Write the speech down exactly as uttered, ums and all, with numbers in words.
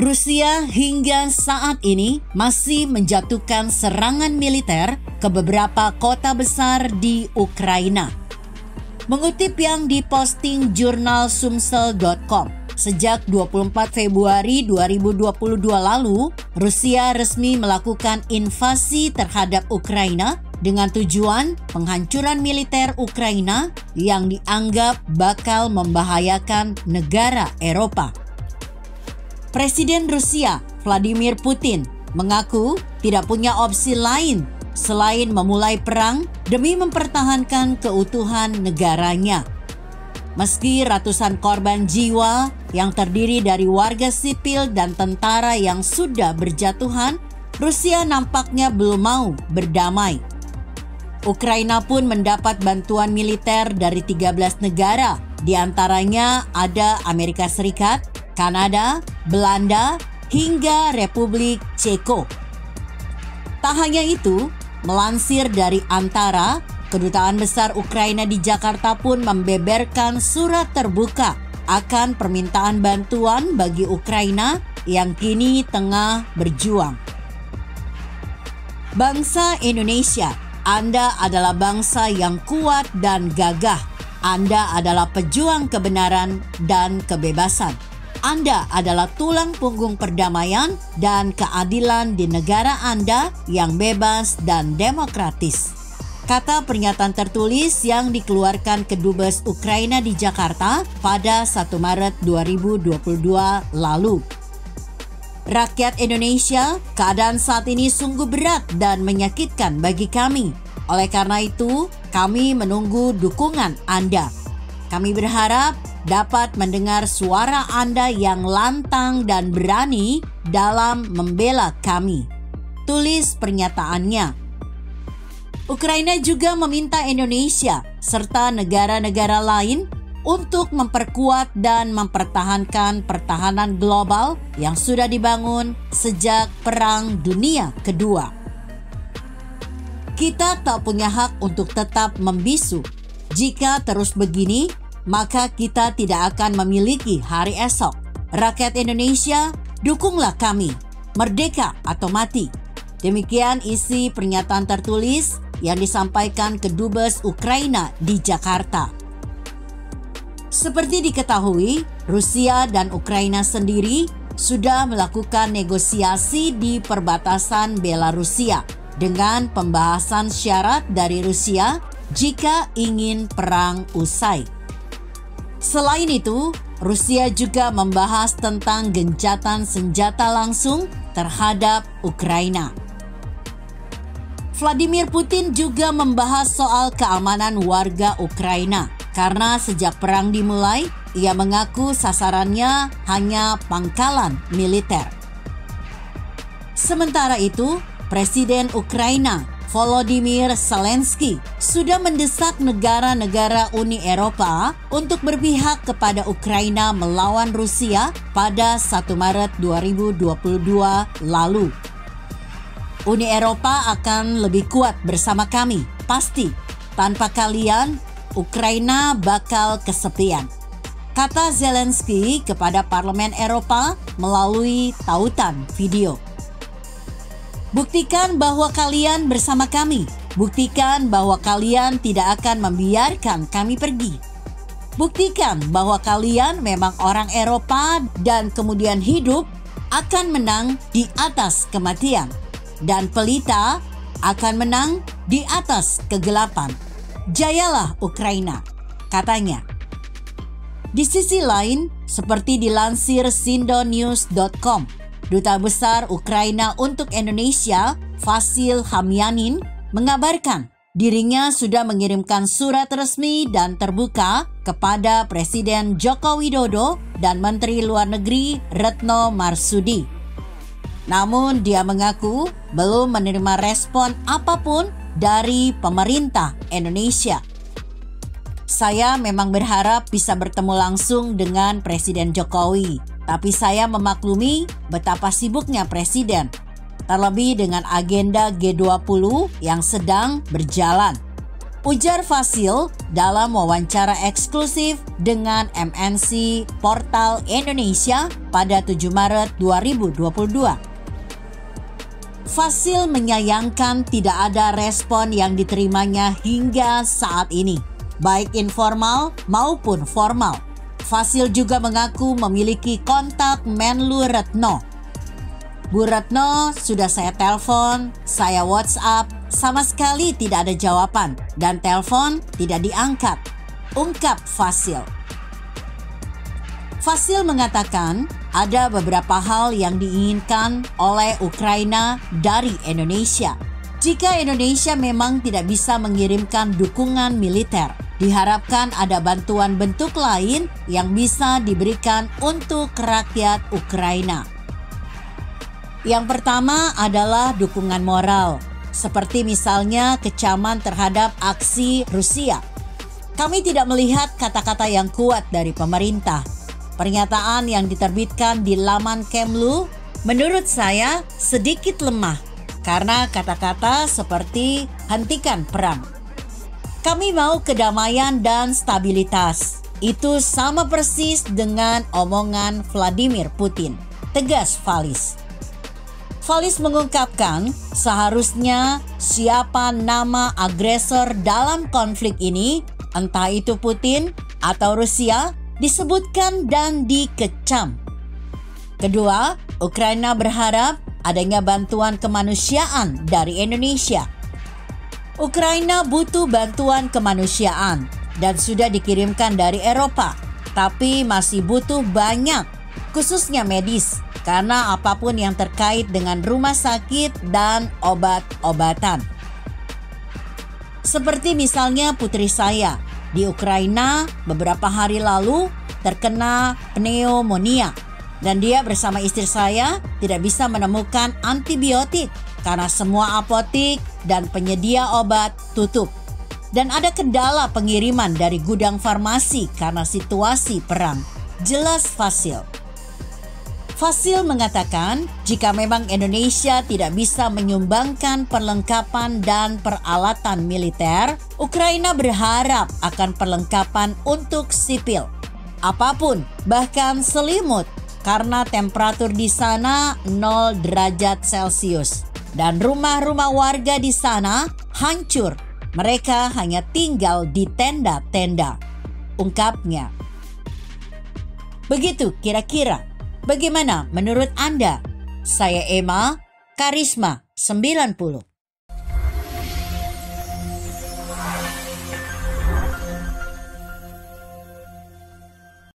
Rusia hingga saat ini masih menjatuhkan serangan militer ke beberapa kota besar di Ukraina. Mengutip yang diposting Jurnal Sumsel dot com, sejak dua puluh empat Februari dua ribu dua puluh dua lalu, Rusia resmi melakukan invasi terhadap Ukraina dengan tujuan penghancuran militer Ukraina yang dianggap bakal membahayakan negara Eropa. Presiden Rusia, Vladimir Putin, mengaku tidak punya opsi lain selain memulai perang demi mempertahankan keutuhan negaranya. Meski ratusan korban jiwa yang terdiri dari warga sipil dan tentara yang sudah berjatuhan, Rusia nampaknya belum mau berdamai. Ukraina pun mendapat bantuan militer dari tiga belas negara, di antaranya ada Amerika Serikat, Kanada, Belanda, hingga Republik Ceko. Tak hanya itu, melansir dari Antara, Kedutaan Besar Ukraina di Jakarta pun membeberkan surat terbuka akan permintaan bantuan bagi Ukraina yang kini tengah berjuang. Bangsa Indonesia, Anda adalah bangsa yang kuat dan gagah. Anda adalah pejuang kebenaran dan kebebasan. Anda adalah tulang punggung perdamaian dan keadilan di negara Anda yang bebas dan demokratis. Kata pernyataan tertulis yang dikeluarkan Kedubes Ukraina di Jakarta pada satu Maret dua ribu dua puluh dua lalu. Rakyat Indonesia, keadaan saat ini sungguh berat dan menyakitkan bagi kami. Oleh karena itu, kami menunggu dukungan Anda. Kami berharap dapat mendengar suara Anda yang lantang dan berani dalam membela kami, tulis pernyataannya. Ukraina juga meminta Indonesia serta negara-negara lain untuk memperkuat dan mempertahankan pertahanan global yang sudah dibangun sejak Perang Dunia Kedua. Kita tak punya hak untuk tetap membisu. Jika terus begini, maka kita tidak akan memiliki hari esok. Rakyat Indonesia, dukunglah kami, merdeka atau mati. Demikian isi pernyataan tertulis yang disampaikan Kedubes Ukraina di Jakarta. Seperti diketahui, Rusia dan Ukraina sendiri sudah melakukan negosiasi di perbatasan Belarusia dengan pembahasan syarat dari Rusia jika ingin perang usai. Selain itu, Rusia juga membahas tentang gencatan senjata langsung terhadap Ukraina. Vladimir Putin juga membahas soal keamanan warga Ukraina karena sejak perang dimulai, ia mengaku sasarannya hanya pangkalan militer. Sementara itu, Presiden Ukraina Volodymyr Zelensky sudah mendesak negara-negara Uni Eropa untuk berpihak kepada Ukraina melawan Rusia pada satu Maret dua ribu dua puluh dua lalu. Uni Eropa akan lebih kuat bersama kami, pasti. Tanpa kalian, Ukraina bakal kesepian, kata Zelensky kepada Parlemen Eropa melalui tautan video. Buktikan bahwa kalian bersama kami. Buktikan bahwa kalian tidak akan membiarkan kami pergi. Buktikan bahwa kalian memang orang Eropa dan kemudian hidup akan menang di atas kematian. Dan pelita akan menang di atas kegelapan. Jayalah Ukraina, katanya. Di sisi lain, seperti dilansir Sindonews dot com, Duta Besar Ukraina untuk Indonesia, Vasyl Hamianin, mengabarkan dirinya sudah mengirimkan surat resmi dan terbuka kepada Presiden Joko Widodo dan Menteri Luar Negeri Retno Marsudi. Namun dia mengaku belum menerima respon apapun dari pemerintah Indonesia. Saya memang berharap bisa bertemu langsung dengan Presiden Jokowi. Tapi saya memaklumi betapa sibuknya Presiden, terlebih dengan agenda G dua puluh yang sedang berjalan. Ujar Vasyl dalam wawancara eksklusif dengan M N C Portal Indonesia pada tujuh Maret dua ribu dua puluh dua. Vasyl menyayangkan tidak ada respon yang diterimanya hingga saat ini, baik informal maupun formal. Vasyl juga mengaku memiliki kontak Menlu Retno. Bu Retno, sudah saya telepon, saya WhatsApp, sama sekali tidak ada jawaban dan telepon tidak diangkat, ungkap Vasyl. Vasyl mengatakan ada beberapa hal yang diinginkan oleh Ukraina dari Indonesia. Jika Indonesia memang tidak bisa mengirimkan dukungan militer, diharapkan ada bantuan bentuk lain yang bisa diberikan untuk rakyat Ukraina. Yang pertama adalah dukungan moral, seperti misalnya kecaman terhadap aksi Rusia. Kami tidak melihat kata-kata yang kuat dari pemerintah. Pernyataan yang diterbitkan di laman Kemlu menurut saya sedikit lemah karena kata-kata seperti hentikan perang. Kami mau kedamaian dan stabilitas. Itu sama persis dengan omongan Vladimir Putin, tegas Vasyl. Vasyl mengungkapkan seharusnya siapa nama agresor dalam konflik ini, entah itu Putin atau Rusia, disebutkan dan dikecam. Kedua, Ukraina berharap adanya bantuan kemanusiaan dari Indonesia. Ukraina butuh bantuan kemanusiaan dan sudah dikirimkan dari Eropa, tapi masih butuh banyak, khususnya medis, karena apapun yang terkait dengan rumah sakit dan obat-obatan. Seperti misalnya putri saya di Ukraina beberapa hari lalu terkena pneumonia dan dia bersama istri saya tidak bisa menemukan antibiotik karena semua apotik dan penyedia obat tutup. Dan ada kendala pengiriman dari gudang farmasi karena situasi perang, jelas Vasyl. Vasyl mengatakan jika memang Indonesia tidak bisa menyumbangkan perlengkapan dan peralatan militer, Ukraina berharap akan perlengkapan untuk sipil. Apapun, bahkan selimut, karena temperatur di sana nol derajat Celcius. Dan rumah-rumah warga di sana hancur, mereka hanya tinggal di tenda-tenda, ungkapnya. Begitu kira-kira. Bagaimana menurut Anda? Saya Emma, Kharisma sembilan puluh.